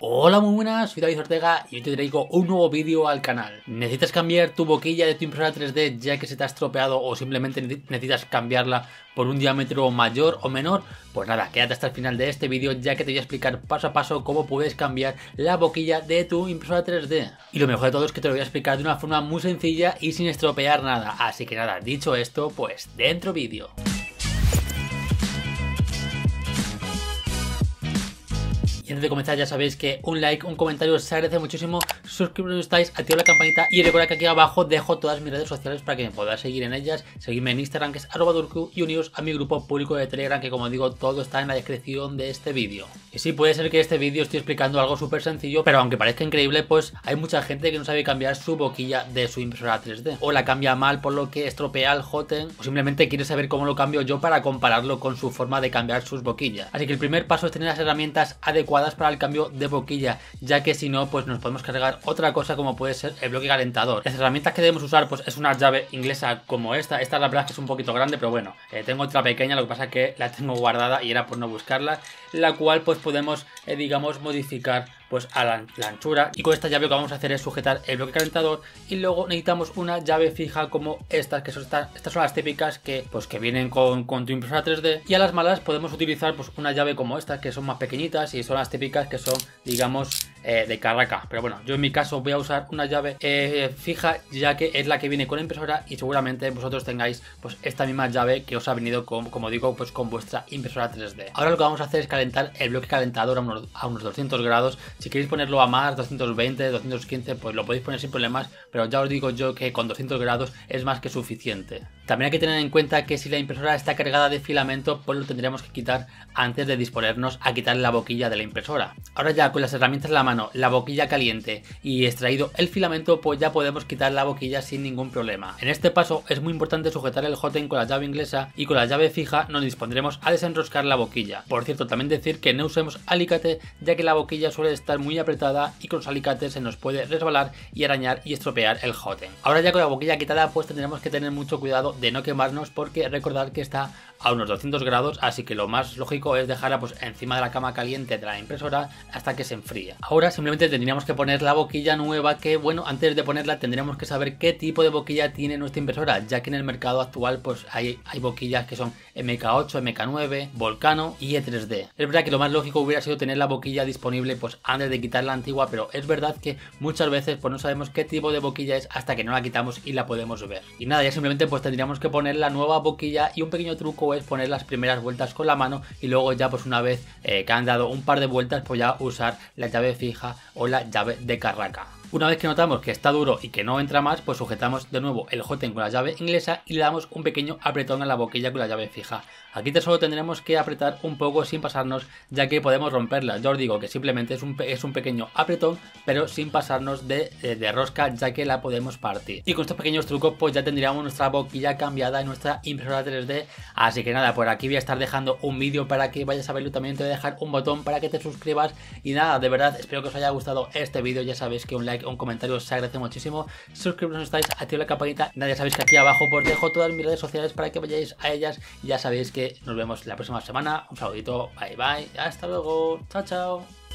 Hola, muy buenas, soy David Ortega y hoy te traigo un nuevo vídeo al canal. ¿Necesitas cambiar tu boquilla de tu impresora 3D ya que se te ha estropeado o simplemente necesitas cambiarla por un diámetro mayor o menor? Pues nada, quédate hasta el final de este vídeo ya que te voy a explicar paso a paso cómo puedes cambiar la boquilla de tu impresora 3D. Y lo mejor de todo es que te lo voy a explicar de una forma muy sencilla y sin estropear nada. Así que nada, dicho esto, pues dentro vídeo. Y antes de comenzar ya sabéis que un like, un comentario os agradece muchísimo, suscribiros si estáis, activad la campanita y recordad que aquí abajo dejo todas mis redes sociales para que me podáis seguir en ellas, seguidme en Instagram que es @durku y uniros a mi grupo público de Telegram que, como digo, todo está en la descripción de este vídeo. Y sí, puede ser que este vídeo estoy explicando algo súper sencillo, pero aunque parezca increíble, pues hay mucha gente que no sabe cambiar su boquilla de su impresora 3D, o la cambia mal por lo que estropea el joten, o simplemente quiere saber cómo lo cambio yo para compararlo con su forma de cambiar sus boquillas. Así que el primer paso es tener las herramientas adecuadas para el cambio de boquilla, ya que si no, pues nos podemos cargar otra cosa como puede ser el bloque calentador. Las herramientas que debemos usar pues es una llave inglesa como esta la verdad es que es un poquito grande, pero bueno, tengo otra pequeña, lo que pasa es que la tengo guardada y era por no buscarla, la cual pues podemos digamos modificar pues a la anchura, y con esta llave lo que vamos a hacer es sujetar el bloque calentador. Y luego necesitamos una llave fija como estas, que estas son las típicas que pues que vienen con tu impresora 3D, y a las malas podemos utilizar pues una llave como estas que son más pequeñitas y son las típicas que son digamos de carraca, pero bueno, yo en mi caso voy a usar una llave fija ya que es la que viene con la impresora, y seguramente vosotros tengáis pues esta misma llave que os ha venido como digo pues con vuestra impresora 3D. Ahora lo que vamos a hacer es calentar el bloque calentador a unos 200 grados. Si queréis ponerlo a más, 220, 215, pues lo podéis poner sin problemas, pero ya os digo yo que con 200 grados es más que suficiente. También hay que tener en cuenta que si la impresora está cargada de filamento, pues lo tendremos que quitar antes de disponernos a quitar la boquilla de la impresora. Ahora ya con las herramientas en la mano, la boquilla caliente y extraído el filamento, pues ya podemos quitar la boquilla sin ningún problema. En este paso es muy importante sujetar el joten con la llave inglesa, y con la llave fija nos dispondremos a desenroscar la boquilla. Por cierto, también decir que no usemos alicate ya que la boquilla suele estar muy apretada y con los alicates se nos puede resbalar y arañar y estropear el joten. Ahora ya con la boquilla quitada pues tendremos que tener mucho cuidado de no quemarnos, porque recordad que está a unos 200 grados, así que lo más lógico es dejarla pues encima de la cama caliente de la impresora hasta que se enfríe. Ahora simplemente tendríamos que poner la boquilla nueva, que bueno, antes de ponerla tendremos que saber qué tipo de boquilla tiene nuestra impresora, ya que en el mercado actual pues hay boquillas que son MK8, MK9, Volcano y E3D. Es verdad que lo más lógico hubiera sido tener la boquilla disponible pues de quitar la antigua, pero es verdad que muchas veces pues no sabemos qué tipo de boquilla es hasta que no la quitamos y la podemos ver. Y nada, ya simplemente pues tendríamos que poner la nueva boquilla, y un pequeño truco es poner las primeras vueltas con la mano, y luego ya pues una vez que han dado un par de vueltas pues ya usar la llave fija o la llave de carraca. Una vez que notamos que está duro y que no entra más, pues sujetamos de nuevo el joten con la llave inglesa y le damos un pequeño apretón a la boquilla con la llave fija. Aquí solo tendremos que apretar un poco sin pasarnos, ya que podemos romperla. Yo os digo que simplemente es un pequeño apretón, pero sin pasarnos de rosca, ya que la podemos partir. Y con estos pequeños trucos pues ya tendríamos nuestra boquilla cambiada en nuestra impresora 3D. Así que nada, por aquí voy a estar dejando un vídeo para que vayas a verlo. También te voy a dejar un botón para que te suscribas. Y nada, de verdad espero que os haya gustado este vídeo. Ya sabéis que un like, un comentario os agradece muchísimo, suscribiros si estáis, activad la campanita. Ya sabéis que aquí abajo os dejo todas mis redes sociales para que vayáis a ellas. Ya sabéis que nos vemos la próxima semana. Un saludito, bye bye, hasta luego, chao chao.